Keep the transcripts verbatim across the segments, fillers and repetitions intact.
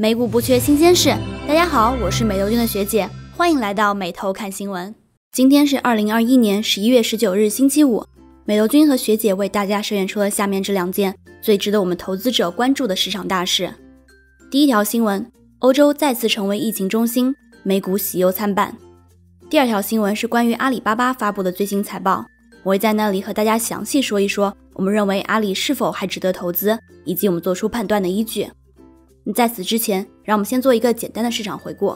美股不缺新鲜事，大家好，我是美头君的学姐，欢迎来到美头看新闻。今天是二零二一年十一月十九日星期五，美头君和学姐为大家选出了下面这两件最值得我们投资者关注的市场大事。第一条新闻，欧洲再次成为疫情中心，美股喜忧参半。第二条新闻是关于阿里巴巴发布的最新财报，我会在那里和大家详细说一说我们认为阿里是否还值得投资，以及我们做出判断的依据。在此之前，让我们先做一个简单的市场回顾。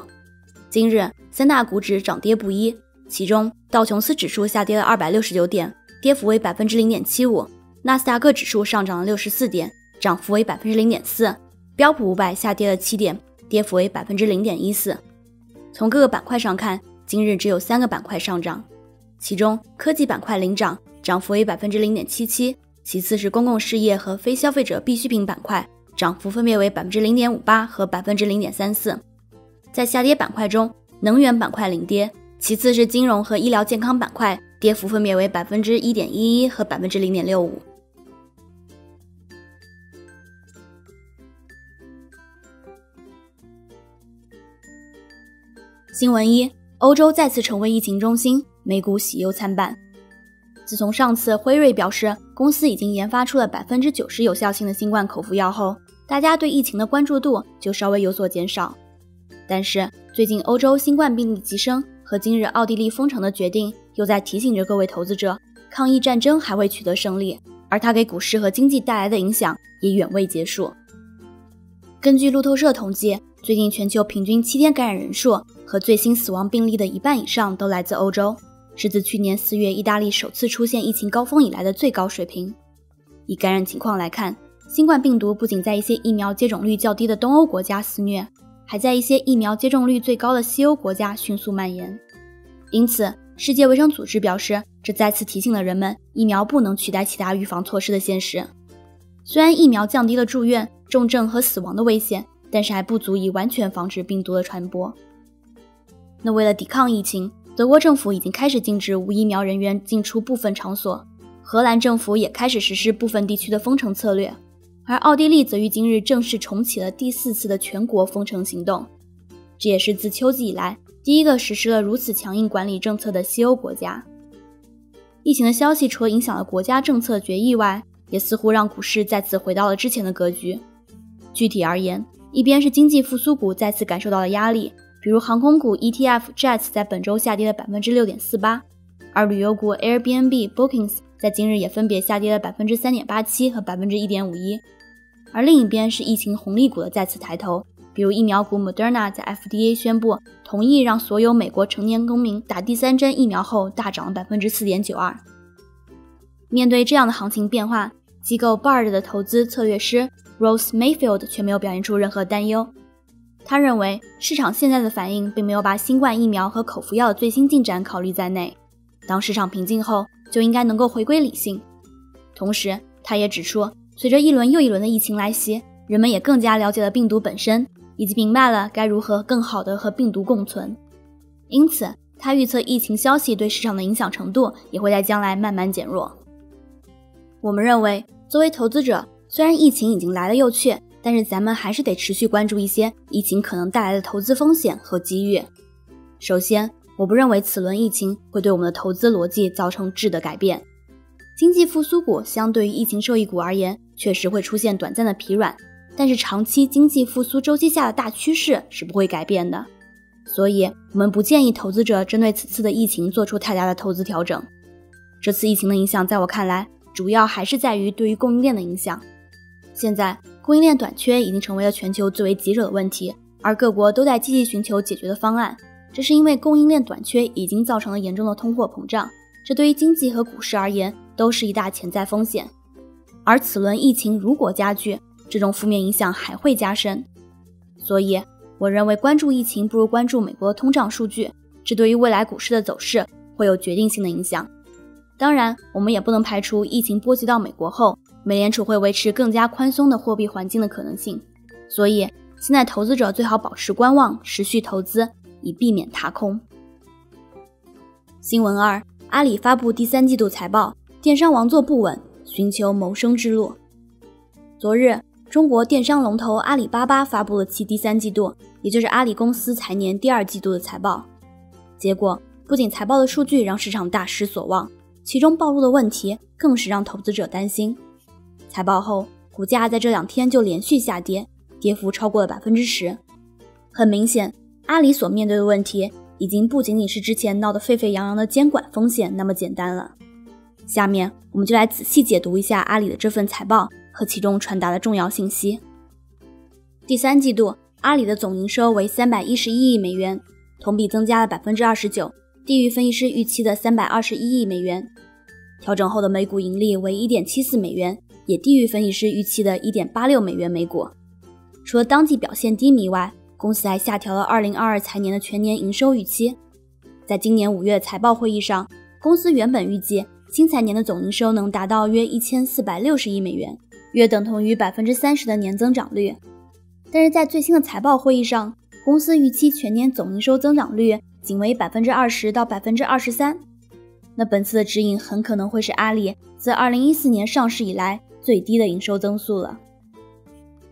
今日三大股指涨跌不一，其中道琼斯指数下跌了二百六十九点，跌幅为 百分之零点七五， 纳斯达克指数上涨了六十四点，涨幅为 百分之零点四， 标普五百下跌了七点，跌幅为 百分之零点一四。 从各个板块上看，今日只有三个板块上涨，其中科技板块领涨，涨幅为 百分之零点七七， 其次是公共事业和非消费者必需品板块，涨幅分别为 百分之零点五八 和 百分之零点三四。 在下跌板块中，能源板块领跌，其次是金融和医疗健康板块，跌幅分别为 百分之一点一一 和 百分之零点六五。 新闻一，欧洲再次成为疫情中心，美股喜忧参半。自从上次辉瑞表示公司已经研发出了 百分之九十 有效性的新冠口服药后，大家对疫情的关注度就稍微有所减少。但是最近欧洲新冠病例急升和今日奥地利封城的决定，又在提醒着各位投资者，抗疫战争还未取得胜利，而它给股市和经济带来的影响也远未结束。根据路透社统计，最近全球平均七天感染人数和最新死亡病例的一半以上都来自欧洲，是自去年四月意大利首次出现疫情高峰以来的最高水平。以感染情况来看，新冠病毒不仅在一些疫苗接种率较低的东欧国家肆虐，还在一些疫苗接种率最高的西欧国家迅速蔓延。因此，世界卫生组织表示，这再次提醒了人们疫苗不能取代其他预防措施的现实。虽然疫苗降低了住院、重症和死亡的危险，但是还不足以完全防止病毒的传播。那为了抵抗疫情，德国政府已经开始禁止无疫苗人员进出部分场所，荷兰政府也开始实施部分地区的封城策略，而奥地利则于今日正式重启了第四次的全国封城行动。这也是自秋季以来第一个实施了如此强硬管理政策的西欧国家。疫情的消息除了影响了国家政策决议外，也似乎让股市再次回到了之前的格局。具体而言，一边是经济复苏股再次感受到了压力，比如航空股 E T F Jets 在本周下跌了 百分之六点四八， 而旅游股 Airbnb、Bookings 在今日也分别下跌了 百分之三点八七 和 百分之一点五一。 而另一边是疫情红利股的再次抬头，比如疫苗股 Moderna 在 F D A 宣布同意让所有美国成年公民打第三针疫苗后大涨了 百分之四点九二。 面对这样的行情变化，机构 Bard 的投资策略师 Rose Mayfield 却没有表现出任何担忧。他认为市场现在的反应并没有把新冠疫苗和口服药的最新进展考虑在内，当市场平静后就应该能够回归理性。同时他也指出，随着一轮又一轮的疫情来袭，人们也更加了解了病毒本身，以及明白了该如何更好地和病毒共存。因此他预测疫情消息对市场的影响程度也会在将来慢慢减弱。我们认为作为投资者，虽然疫情已经来了又去，但是咱们还是得持续关注一些疫情可能带来的投资风险和机遇。首先，我不认为此轮疫情会对我们的投资逻辑造成质的改变。经济复苏股相对于疫情受益股而言，确实会出现短暂的疲软，但是长期经济复苏周期下的大趋势是不会改变的。所以，我们不建议投资者针对此次的疫情做出太大的投资调整。这次疫情的影响在我看来，主要还是在于对于供应链的影响。现在供应链短缺已经成为了全球最为棘手的问题，而各国都在积极寻求解决的方案。这是因为供应链短缺已经造成了严重的通货膨胀，这对于经济和股市而言都是一大潜在风险。而此轮疫情如果加剧，这种负面影响还会加深。所以我认为关注疫情不如关注美国通胀数据，这对于未来股市的走势会有决定性的影响。当然，我们也不能排除疫情波及到美国后，美联储会维持更加宽松的货币环境的可能性，所以现在投资者最好保持观望，持续投资，以避免踏空。新闻二，阿里发布第三季度财报，电商王座不稳，寻求谋生之路。昨日，中国电商龙头阿里巴巴发布了其第三季度，也就是阿里公司财年第二季度的财报。结果，不仅财报的数据让市场大失所望，其中暴露的问题更是让投资者担心。财报后，股价在这两天就连续下跌，跌幅超过了 百分之十。很明显，阿里所面对的问题已经不仅仅是之前闹得沸沸扬扬的监管风险那么简单了。下面我们就来仔细解读一下阿里的这份财报和其中传达的重要信息。第三季度，阿里的总营收为三百一十一亿美元，同比增加了 百分之二十九， 低于分析师预期的三百二十一亿美元。调整后的每股盈利为 一点七四美元，也低于分析师预期的 一点八六美元每股。除了当季表现低迷外，公司还下调了二零二二财年的全年营收预期。在今年五月财报会议上，公司原本预计新财年的总营收能达到约一千四百六十亿美元，约等同于 百分之三十 的年增长率。但是在最新的财报会议上，公司预期全年总营收增长率仅为 百分之二十 到 百分之二十三。那本次的指引很可能会是阿里自二零一四年上市以来最低的营收增速了。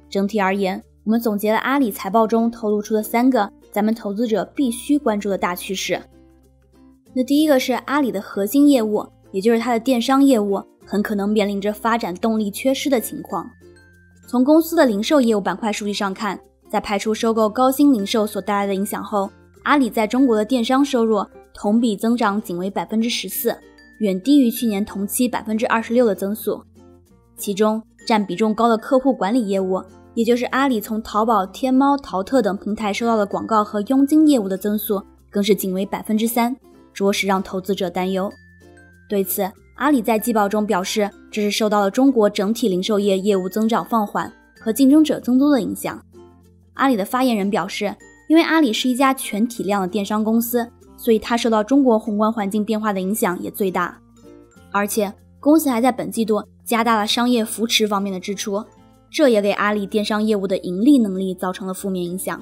整体而言，我们总结了阿里财报中透露出的三个咱们投资者必须关注的大趋势。那第一个是阿里的核心业务，也就是它的电商业务，很可能面临着发展动力缺失的情况。从公司的零售业务板块数据上看，在排除收购高鑫零售所带来的影响后，阿里在中国的电商收入同比增长仅为 百分之十四， 远低于去年同期 百分之二十六 的增速。其中占比重高的客户管理业务，也就是阿里从淘宝、天猫、淘特等平台收到的广告和佣金业务的增速更是仅为 百分之三， 着实让投资者担忧。对此，阿里在季报中表示，这是受到了中国整体零售业业务增长放缓和竞争者增多的影响。阿里的发言人表示，因为阿里是一家全体量的电商公司，所以它受到中国宏观环境变化的影响也最大。而且公司还在本季度加大了商业扶持方面的支出，这也给阿里电商业务的盈利能力造成了负面影响。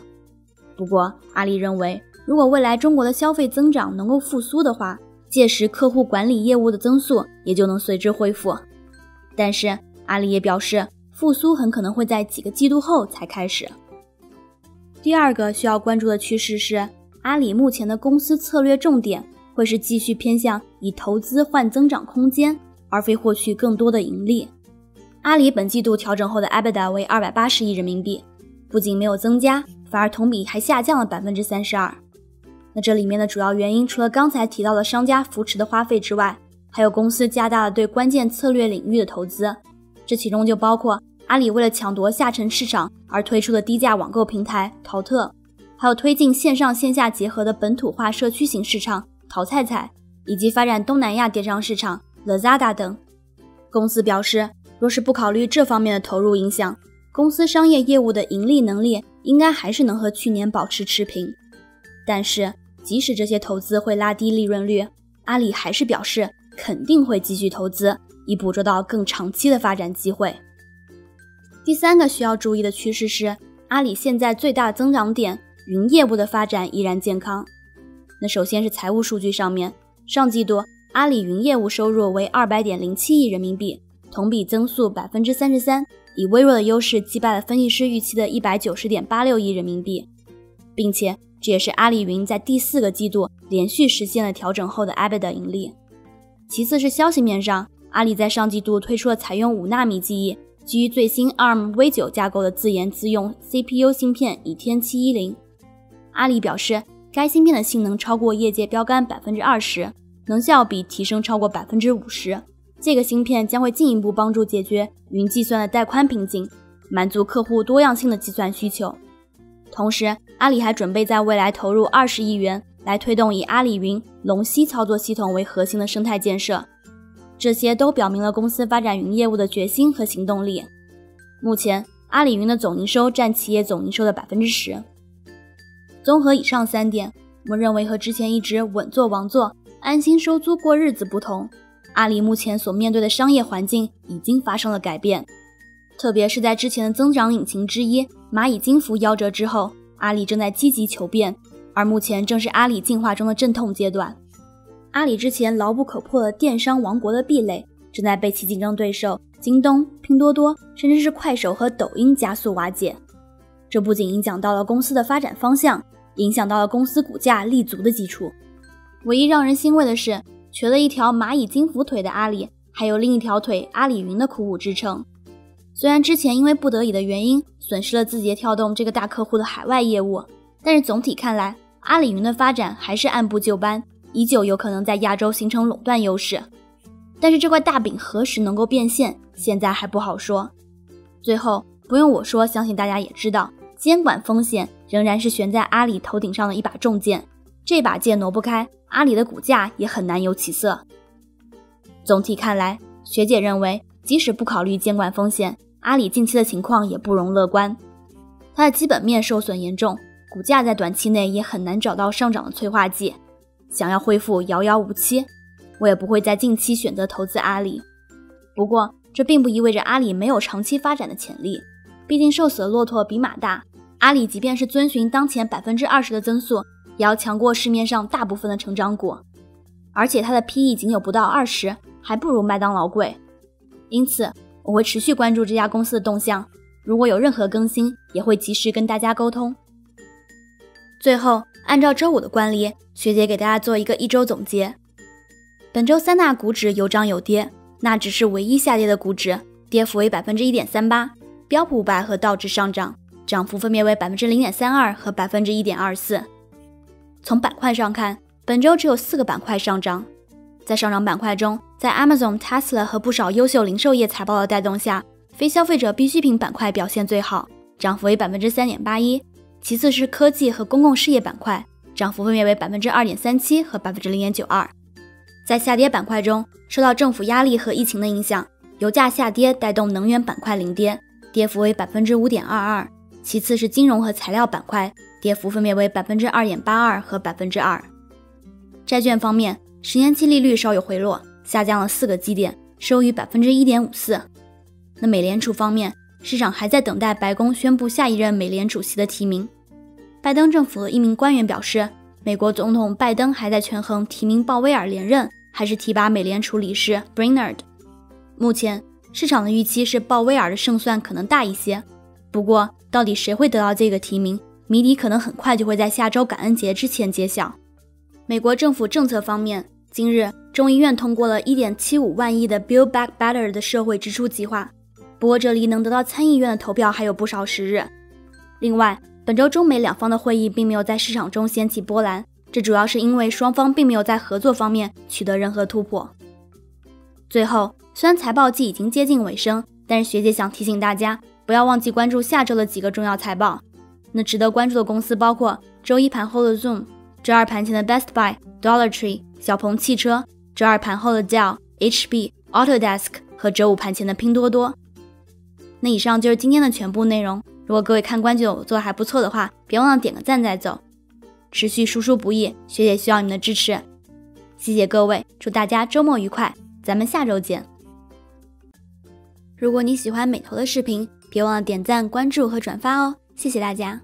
不过，阿里认为，如果未来中国的消费增长能够复苏的话，届时客户管理业务的增速也就能随之恢复。但是，阿里也表示，复苏很可能会在几个季度后才开始。第二个需要关注的趋势是，阿里目前的公司策略重点会是继续偏向以投资换增长空间，而非获取更多的盈利。阿里本季度调整后的 EBITDA 为二百八十亿人民币，不仅没有增加，反而同比还下降了 百分之三十二。 那这里面的主要原因，除了刚才提到的商家扶持的花费之外，还有公司加大了对关键策略领域的投资，这其中就包括阿里为了抢夺下沉市场而推出的低价网购平台淘特，还有推进线上线下结合的本土化社区型市场淘菜菜，以及发展东南亚电商市场 Lazada 等。公司表示，若是不考虑这方面的投入影响，公司商业业务的盈利能力应该还是能和去年保持持平。但是，即使这些投资会拉低利润率，阿里还是表示肯定会继续投资，以捕捉到更长期的发展机会。第三个需要注意的趋势是，阿里现在最大的增长点，云业务的发展依然健康。那首先是财务数据上面，上季度阿里云业务收入为 二百点零七亿人民币，同比增速 百分之三十三， 以微弱的优势击败了分析师预期的 一百九十点八六亿人民币，并且这也是阿里云在第四个季度连续实现了调整后的 EBITDA 盈利。其次是消息面上，阿里在上季度推出了采用五纳米技艺，基于最新 A R M V 九 架构的自研自用 C P U 芯片倚天七一零。阿里表示，该芯片的性能超过业界标杆 百分之二十， 能效比提升超过 百分之五十。这个芯片将会进一步帮助解决云计算的带宽瓶颈，满足客户多样性的计算需求。同时，阿里还准备在未来投入二十亿元来推动以阿里云龙溪操作系统为核心的生态建设。这些都表明了公司发展云业务的决心和行动力。目前，阿里云的总营收占企业总营收的 百分之十。 综合以上三点，我们认为和之前一直稳坐王座、安心收租过日子不同，阿里目前所面对的商业环境已经发生了改变，特别是在之前的增长引擎之一蚂蚁金服夭折之后，阿里正在积极求变，而目前正是阿里进化中的阵痛阶段。阿里之前牢不可破的电商王国的壁垒正在被其竞争对手京东、拼多多，甚至是快手和抖音加速瓦解。这不仅影响到了公司的发展方向，影响到了公司股价立足的基础。唯一让人欣慰的是，瘸了一条蚂蚁金服腿的阿里，还有另一条腿阿里云的苦苦支撑。虽然之前因为不得已的原因损失了字节跳动这个大客户的海外业务，但是总体看来，阿里云的发展还是按部就班，依旧有可能在亚洲形成垄断优势。但是这块大饼何时能够变现，现在还不好说。最后，不用我说，相信大家也知道，监管风险仍然是悬在阿里头顶上的一把重剑，这把剑挪不开，阿里的股价也很难有起色。总体看来，学姐认为，即使不考虑监管风险，阿里近期的情况也不容乐观。它的基本面受损严重，股价在短期内也很难找到上涨的催化剂，想要恢复遥遥无期。我也不会在近期选择投资阿里。不过，这并不意味着阿里没有长期发展的潜力，毕竟瘦死的骆驼比马大，阿里即便是遵循当前 百分之二十 的增速，也要强过市面上大部分的成长股，而且它的 P E 仅有不到二十，还不如麦当劳贵。因此，我会持续关注这家公司的动向，如果有任何更新，也会及时跟大家沟通。最后，按照周五的惯例，学姐给大家做一个一周总结。本周三大股指有涨有跌，纳指是唯一下跌的股指，跌幅为 百分之一点三八， 标普五百和道指上涨，涨幅分别为 百分之零点三二 和 百分之一点二四。 从板块上看，本周只有四个板块上涨。在上涨板块中，在 Amazon、 Tesla 和不少优秀零售业财报的带动下，非消费者必需品板块表现最好，涨幅为 百分之三点八一， 其次是科技和公共事业板块，涨幅分别为 百分之二点三七 和 百分之零点九二。在下跌板块中，受到政府压力和疫情的影响，油价下跌带动能源板块领跌，跌幅为 百分之五点二二， 其次是金融和材料板块，跌幅分别为 百分之二点八二 和 百分之二。 债券方面，十年期利率稍有回落，下降了四个基点，收于 百分之一点五四。 那美联储方面，市场还在等待白宫宣布下一任美联储席的提名。拜登政府的一名官员表示，美国总统拜登还在权衡提名鲍威尔连任还是提拔美联储理事 Brainerd。 目前市场的预期是鲍威尔的胜算可能大一些，不过到底谁会得到这个提名，谜底可能很快就会在下周感恩节之前揭晓。美国政府政策方面，今日众议院通过了 一点七五万亿的 Build Back Better 的社会支出计划，不过这离能得到参议院的投票还有不少时日。另外，本周中美两方的会议并没有在市场中掀起波澜，这主要是因为双方并没有在合作方面取得任何突破。最后，虽然财报季已经接近尾声，但是学姐想提醒大家，不要忘记关注下周的几个重要财报。那值得关注的公司包括周一盘后的 Zoom， 周二盘前的 Best Buy、Dollar Tree、小鹏汽车，周二盘后的 Dell、H P、Autodesk 和周五盘前的拼多多。那以上就是今天的全部内容，如果各位看官觉得我做的还不错的话，别忘了点个赞再走。持续输出不易，学姐需要你们的支持，谢谢各位，祝大家周末愉快，咱们下周见。如果你喜欢美投的视频，别忘了点赞、关注和转发哦，谢谢大家。